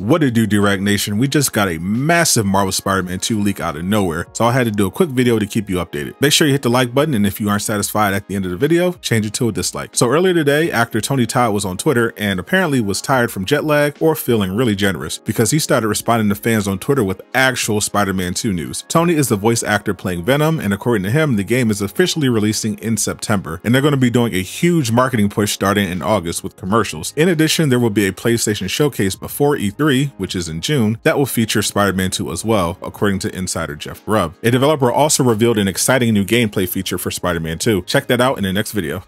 What it do, Durag Nation? We just got a massive Marvel's Spider-Man 2 leak out of nowhere, so I had to do a quick video to keep you updated. Make sure you hit the like button, and if you aren't satisfied at the end of the video, change it to a dislike. So earlier today, actor Tony Todd was on Twitter and apparently was tired from jet lag or feeling really generous because he started responding to fans on Twitter with actual Spider-Man 2 news. Tony is the voice actor playing Venom, and according to him, the game is officially releasing in September, and they're going to be doing a huge marketing push starting in August with commercials. In addition, there will be a PlayStation showcase before E3, which is in June, that will feature Spider-Man 2 as well, according to insider Jeff Grubb. A developer also revealed an exciting new gameplay feature for Spider-Man 2. Check that out in the next video.